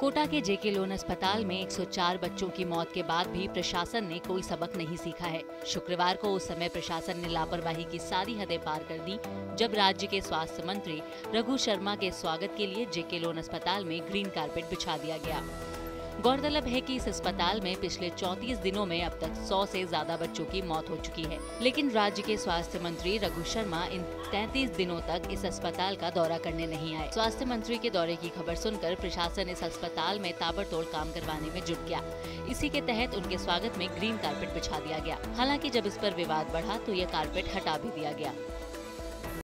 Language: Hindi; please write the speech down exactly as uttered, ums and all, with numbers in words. कोटा के जेके लोन अस्पताल में एक सौ चार बच्चों की मौत के बाद भी प्रशासन ने कोई सबक नहीं सीखा है। शुक्रवार को उस समय प्रशासन ने लापरवाही की सारी हदें पार कर दी जब राज्य के स्वास्थ्य मंत्री रघु शर्मा के स्वागत के लिए जेके लोन अस्पताल में ग्रीन कारपेट बिछा दिया गया। गौरतलब है कि इस अस्पताल में पिछले चौंतीस दिनों में अब तक सौ से ज्यादा बच्चों की मौत हो चुकी है, लेकिन राज्य के स्वास्थ्य मंत्री रघु शर्मा इन तैंतीस दिनों तक इस अस्पताल का दौरा करने नहीं आए। स्वास्थ्य मंत्री के दौरे की खबर सुनकर प्रशासन इस अस्पताल में ताबड़तोड़ काम करवाने में जुट गया। इसी के तहत उनके स्वागत में ग्रीन कारपेट बिछा दिया गया। हालांकि जब इस पर विवाद बढ़ा तो यह कारपेट हटा भी दिया गया।